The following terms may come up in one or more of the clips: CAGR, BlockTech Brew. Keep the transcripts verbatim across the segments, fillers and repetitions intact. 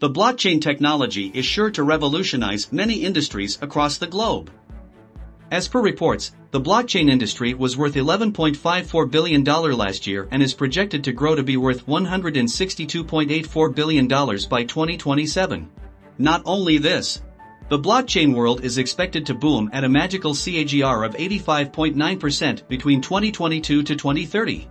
The blockchain technology is sure to revolutionize many industries across the globe. As per reports, the blockchain industry was worth eleven point five four billion dollars last year and is projected to grow to be worth one hundred sixty-two point eight four billion dollars by twenty twenty-seven. Not only this, the blockchain world is expected to boom at a magical C A G R of eighty-five point nine percent between twenty twenty-two to twenty thirty.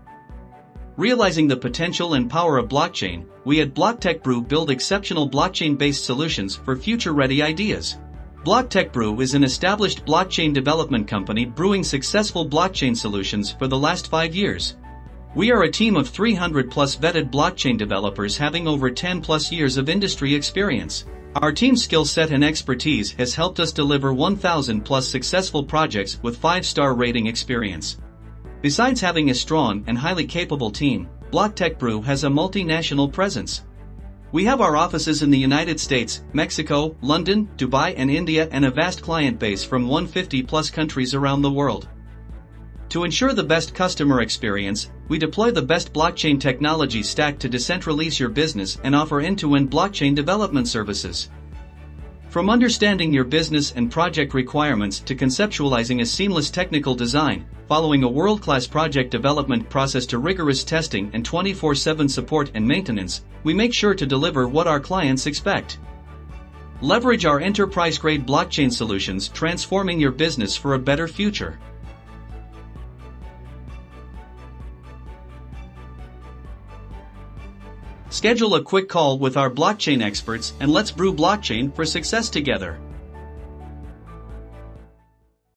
Realizing the potential and power of blockchain, we at BlockTech Brew build exceptional blockchain-based solutions for future-ready ideas. BlockTech Brew is an established blockchain development company brewing successful blockchain solutions for the last five years. We are a team of three hundred plus vetted blockchain developers having over ten plus years of industry experience. Our team's skill set and expertise has helped us deliver one thousand plus successful projects with five-star rating experience. Besides having a strong and highly capable team, BlockTech Brew has a multinational presence. We have our offices in the United States, Mexico, London, Dubai and India, and a vast client base from one hundred fifty plus countries around the world. To ensure the best customer experience, we deploy the best blockchain technology stack to decentralize your business and offer end-to-end blockchain development services. From understanding your business and project requirements to conceptualizing a seamless technical design, following a world-class project development process to rigorous testing and twenty-four seven support and maintenance, we make sure to deliver what our clients expect. Leverage our enterprise-grade blockchain solutions, transforming your business for a better future. Schedule a quick call with our blockchain experts and let's brew blockchain for success together.